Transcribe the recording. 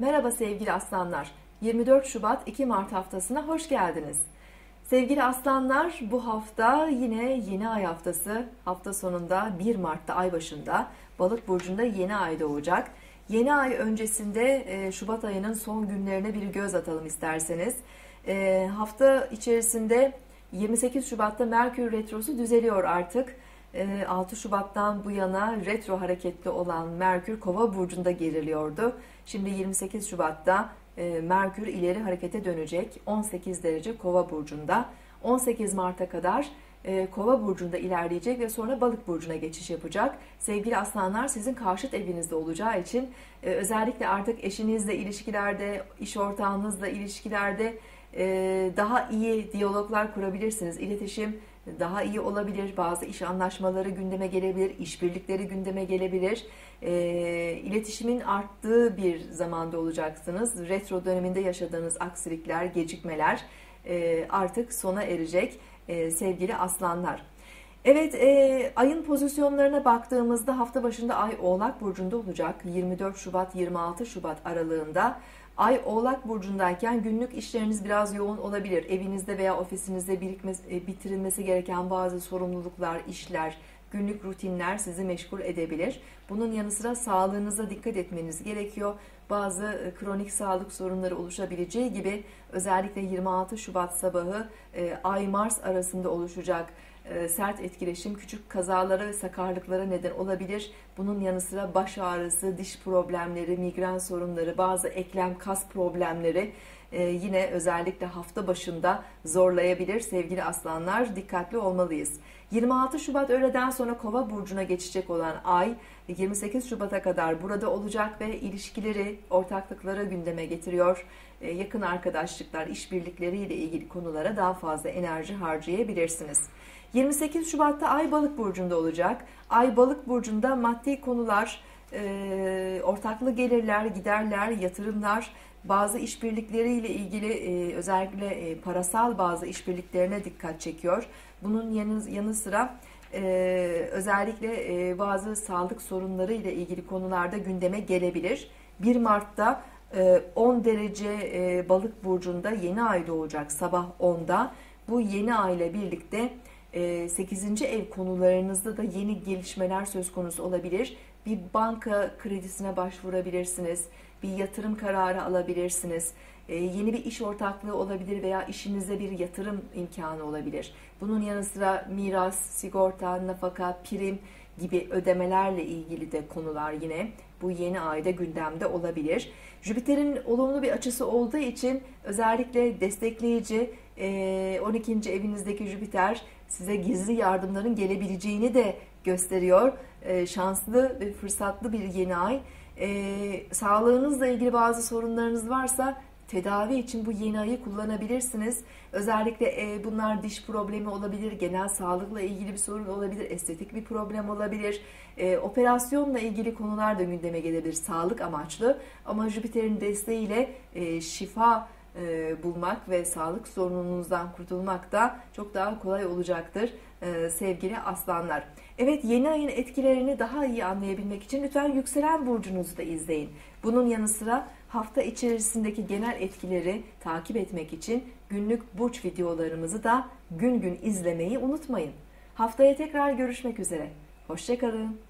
Merhaba sevgili aslanlar, 24 Şubat 2 Mart haftasına hoş geldiniz. Sevgili aslanlar, bu hafta yine yeni ay haftası, hafta sonunda 1 Mart'ta ay başında Balık burcunda yeni ay doğacak. Yeni ay öncesinde Şubat ayının son günlerine bir göz atalım isterseniz. Hafta içerisinde 28 Şubat'ta Merkür Retrosu düzeliyor artık. 6 Şubat'tan bu yana retro hareketli olan Merkür Kova burcunda geriliyordu. Şimdi 28 Şubat'ta Merkür ileri harekete dönecek, 18 derece Kova burcunda. 18 Mart'a kadar Kova burcunda ilerleyecek ve sonra Balık burcuna geçiş yapacak. Sevgili aslanlar, sizin karşıt evinizde olacağı için özellikle artık eşinizle ilişkilerde, iş ortağınızla ilişkilerde daha iyi diyaloglar kurabilirsiniz. İletişim daha iyi olabilir, bazı iş anlaşmaları gündeme gelebilir, işbirlikleri gündeme gelebilir. İletişimin arttığı bir zamanda olacaksınız. Retro döneminde yaşadığınız aksilikler, gecikmeler artık sona erecek sevgili aslanlar. Evet, ayın pozisyonlarına baktığımızda hafta başında ay Oğlak burcunda olacak. 24 Şubat-26 Şubat aralığında ay Oğlak burcundayken günlük işleriniz biraz yoğun olabilir. Evinizde veya ofisinizde bitirilmesi gereken bazı sorumluluklar, işler, günlük rutinler sizi meşgul edebilir. Bunun yanı sıra sağlığınıza dikkat etmeniz gerekiyor. Bazı kronik sağlık sorunları oluşabileceği gibi özellikle 26 Şubat sabahı Ay-Mars arasında oluşacak sert etkileşim küçük kazalara ve sakarlıklara neden olabilir. Bunun yanı sıra baş ağrısı, diş problemleri, migren sorunları, bazı eklem kas problemleri yine özellikle hafta başında zorlayabilir sevgili aslanlar. Dikkatli olmalıyız. 26 Şubat öğleden sonra Kova burcuna geçecek olan ay 28 Şubat'a kadar burada olacak ve ilişkileri, ortaklıkları gündeme getiriyor. Yakın arkadaşlıklar, işbirlikleriyle ilgili konulara daha fazla enerji harcayabilirsiniz. 28 Şubat'ta ay Balık burcunda olacak. Ay Balık burcunda maddi konular, ortaklı gelirler, giderler, yatırımlar, bazı işbirlikleriyle ilgili özellikle parasal bazı işbirliklerine dikkat çekiyor. Bunun yanı sıra özellikle bazı sağlık sorunları ile ilgili konularda gündeme gelebilir. 1 Mart'ta 10 derece Balık burcunda yeni ay doğacak sabah 10'da. Bu yeni ay ile birlikte 8. ev konularınızda da yeni gelişmeler söz konusu olabilir. Bir banka kredisine başvurabilirsiniz, bir yatırım kararı alabilirsiniz, yeni bir iş ortaklığı olabilir veya işinize bir yatırım imkanı olabilir. Bunun yanı sıra miras, sigorta, nafaka, prim gibi ödemelerle ilgili de konular yine bu yeni ayda gündemde olabilir. Jüpiter'in olumlu bir açısı olduğu için özellikle destekleyici 12. evinizdeki Jüpiter size gizli yardımların gelebileceğini de gösteriyor. Şanslı ve fırsatlı bir yeni ay. Sağlığınızla ilgili bazı sorunlarınız varsa tedavi için bu yeni ayı kullanabilirsiniz. Özellikle bunlar diş problemi olabilir, genel sağlıkla ilgili bir sorun olabilir, estetik bir problem olabilir. Operasyonla ilgili konular da gündeme gelebilir, sağlık amaçlı. Ama Jüpiter'in desteğiyle şifa bulmak ve sağlık sorununuzdan kurtulmak da çok daha kolay olacaktır sevgili aslanlar. Evet, yeni ayın etkilerini daha iyi anlayabilmek için lütfen yükselen burcunuzu da izleyin. Bunun yanı sıra hafta içerisindeki genel etkileri takip etmek için günlük burç videolarımızı da gün gün izlemeyi unutmayın. Haftaya tekrar görüşmek üzere. Hoşça kalın.